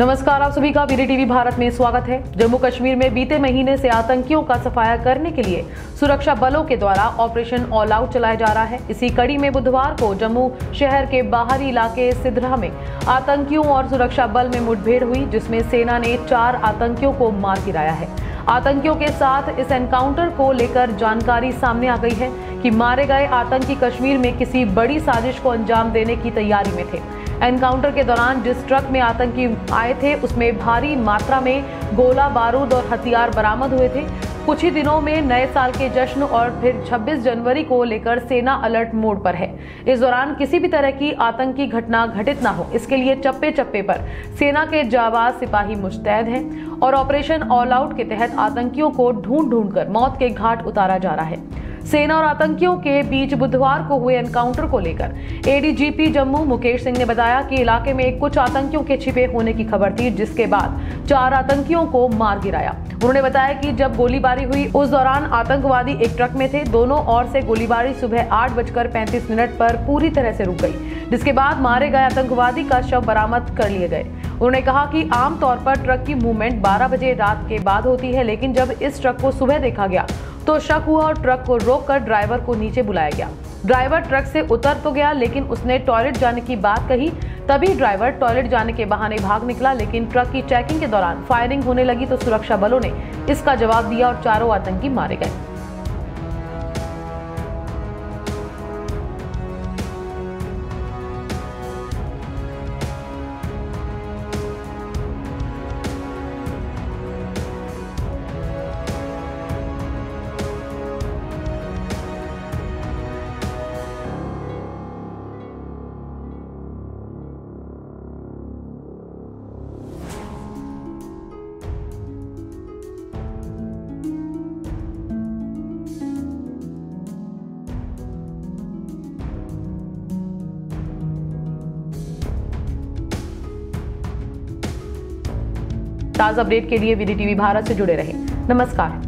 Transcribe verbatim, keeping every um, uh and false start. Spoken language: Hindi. नमस्कार, आप सभी का वीडियोटीवी भारत में स्वागत है। जम्मू कश्मीर में बीते महीने से आतंकियों का सफाया करने के लिए सुरक्षा बलों के द्वारा ऑपरेशन ऑल आउट चलाया जा रहा है। इसी कड़ी में बुधवार को जम्मू शहर के बाहरी इलाके सिद्रा में आतंकियों और सुरक्षा बल में मुठभेड़ हुई, जिसमें सेना ने चार आतंकियों को मार गिराया है। आतंकियों के साथ इस एनकाउंटर को लेकर जानकारी सामने आ गई है कि मारे गए आतंकी कश्मीर में किसी बड़ी साजिश को अंजाम देने की तैयारी में थे। एनकाउंटर के दौरान जिस ट्रक में आतंकी आए थे, उसमें भारी मात्रा में गोला बारूद और हथियार बरामद हुए थे। कुछ ही दिनों में नए साल के जश्न और फिर छब्बीस जनवरी को लेकर सेना अलर्ट मोड पर है। इस दौरान किसी भी तरह की आतंकी घटना घटित ना हो, इसके लिए चप्पे चप्पे पर सेना के जाबाज सिपाही मुस्तैद हैं और ऑपरेशन ऑल आउट के तहत आतंकियों को ढूंढ ढूंढ कर मौत के घाट उतारा जा रहा है। सेना और आतंकियों के बीच बुधवार को हुए एनकाउंटर को लेकर एडीजीपी जम्मू मुकेश सिंह ने बताया कि इलाके में कुछ आतंकियों के छिपे होने की खबर थी, जिसके बाद चार आतंकियों को मार गिराया। उन्होंने बताया कि जब गोलीबारी हुई, उस दौरान आतंकवादी एक ट्रक में थे। दोनों ओर से गोलीबारी सुबह आठ बजकर पैंतीस मिनट पर पूरी तरह से रुक गई, जिसके बाद मारे गए आतंकवादी का शव बरामद कर लिए गए। उन्होंने कहा कि आमतौर पर ट्रक की मूवमेंट बारह बजे रात के बाद होती है, लेकिन जब इस ट्रक को सुबह देखा गया तो शक हुआ और ट्रक को रोककर ड्राइवर को नीचे बुलाया गया। ड्राइवर ट्रक से उतर तो गया, लेकिन उसने टॉयलेट जाने की बात कही। तभी ड्राइवर टॉयलेट जाने के बहाने भाग निकला, लेकिन ट्रक की चेकिंग के दौरान फायरिंग होने लगी तो सुरक्षा बलों ने इसका जवाब दिया और चारों आतंकी मारे गए। ताज़ा अपडेट के लिए वीडियोटीवी भारत से जुड़े रहें। नमस्कार।